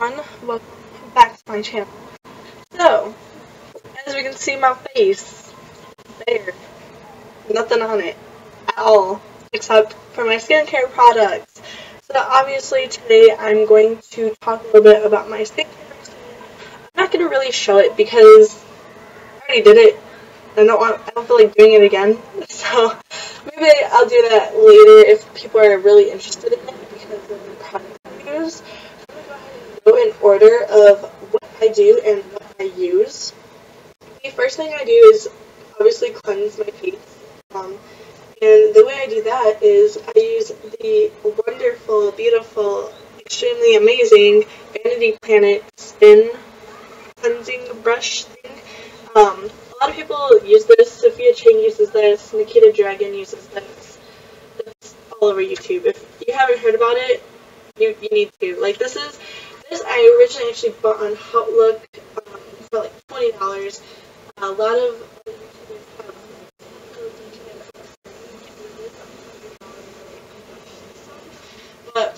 everyone, welcome back to my channel. So, as we can see, my face, bare, nothing on it at all, except for my skincare products. So obviously today I'm going to talk a little bit about my skincare routine. I'm not going to really show it because I already did it. I don't feel like doing it again, so maybe I'll do that later if people are really interested in it because of the products I use. I'm going to go ahead and go in order of what I do and what I use. The first thing I do is obviously cleanse my face, and the way I do that is I use the wonderful, beautiful, extremely amazing Vanity Planet Skin Cleansing Brush thing. A lot of people use this. Sophia Chang uses this, Nikita Dragon uses this. It's all over YouTube. If you haven't heard about it, you need to. Like, this I originally actually bought on Hotlook for like $20. A lot of but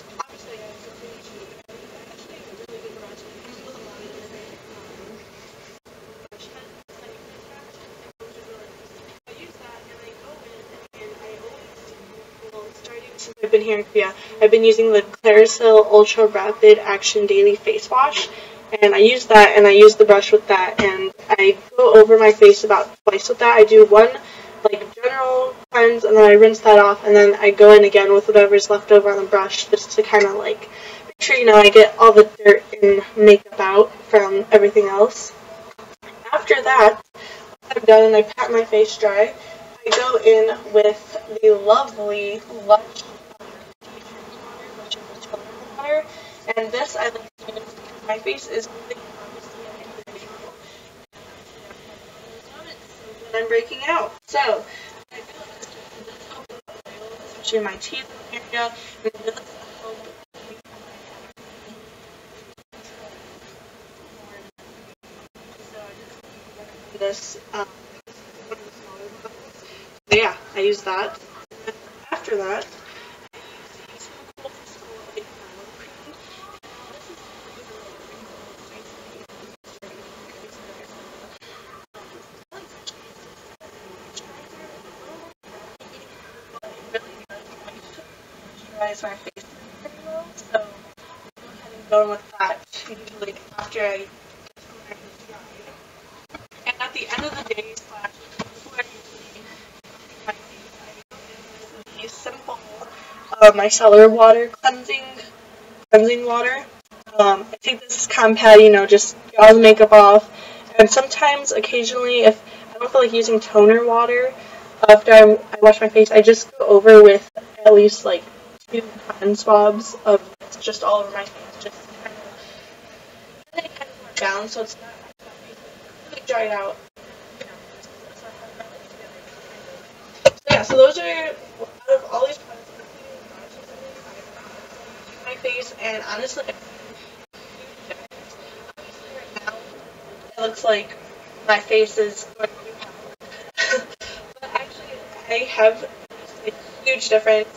I've been here in Korea. I've been using the Clarisonic Ultra Rapid Action Daily Face Wash, and I use that, and I use the brush with that, and I go over my face about twice with that. I do one like general cleanse, and then I rinse that off, and then I go in again with whatever's left over on the brush just to kind of like make sure, you know, I get all the dirt and makeup out from everything else. After that, I'm done and I pat my face dry. I go in with the lovely Lush powder, and this I like to use because my face is really I'm breaking out. So I feel like this helps with the oil, especially my teeth area, and it does help so I just recommend this so yeah, I use that. And after that, my face pretty well, so I'm going with that usually after I dry. And at the end of the day, before I usually clean my face, I go in with the simple micellar water cleansing water. I take this compact, you know, just get all the makeup off, and sometimes, occasionally, if I don't feel like using toner water after I wash my face, I just go over with at least like two cotton swabs of this just all over my face, just kind of, and then kind of more down, so it's not really dried out. So yeah, so those are, out of all these products, my face, and honestly, right now, it looks like my face is going to be powdered. But actually, I have a huge difference.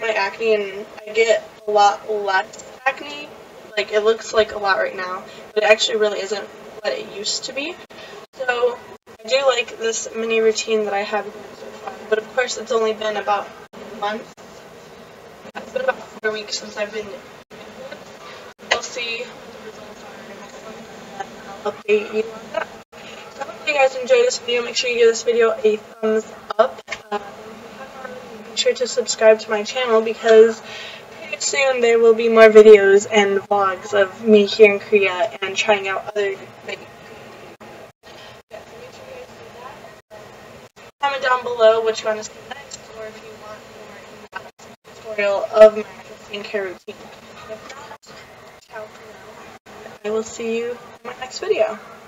My acne, and I get a lot less acne. Like, it looks like a lot right now, but it actually really isn't what it used to be. So I do like this mini routine that I have so far, but of course it's only been about a month. It's been about 4 weeks since I've been doing this. We'll see what the results are in the next month, and I'll update you on that. So I hope you guys enjoyed this video. Make sure you give this video a thumbs up. Sure to subscribe to my channel because pretty soon there will be more videos and vlogs of me here in Korea and trying out other things. Comment down below what you want to see next, or if you want more tutorial of my skincare routine. If not, ciao for now. I will see you in my next video.